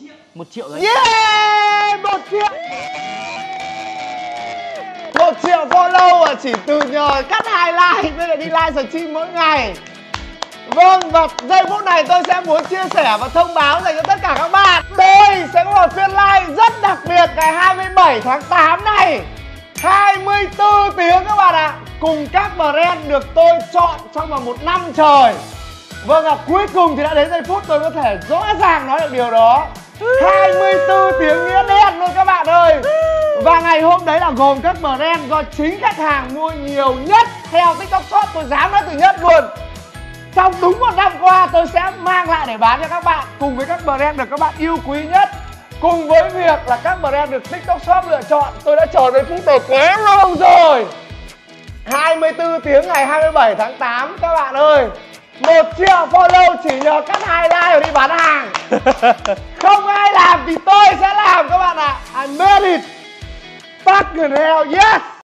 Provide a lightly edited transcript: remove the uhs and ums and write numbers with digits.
triệu. 1 triệu đấy. Yeah! 1 triệu. 1 triệu follow à, chỉ từ nhờ cắt 2 like bây giờ đi live stream mỗi ngày. Vâng, và giây phút này tôi sẽ muốn chia sẻ và thông báo dành cho tất cả các bạn. Tôi sẽ có một phiên live rất đặc biệt ngày 27 tháng 8 này, 24 tiếng các bạn ạ, cùng các brand được tôi chọn trong vòng 1 năm trời. Vâng ạ, cuối cùng thì đã đến giây phút tôi có thể rõ ràng nói được điều đó. 24 tiếng nghĩa đen luôn các bạn ơi. Và ngày hôm đấy là gồm các brand do chính khách hàng mua nhiều nhất theo TikTok Shop, tôi dám nói từ nhất luôn. Trong đúng 1 năm qua tôi sẽ mang lại để bán cho các bạn, cùng với các brand được các bạn yêu quý nhất. Cùng với việc là các brand được TikTok Shop lựa chọn, tôi đã chờ đến phút này quá lâu rồi. 24 tiếng ngày 27 tháng 8 các bạn ơi. 1 triệu follow chỉ nhờ cắt 2 like rồi đi bán hàng. Không ai làm thì tôi sẽ làm các bạn ạ. I made it. Fucking hell yes.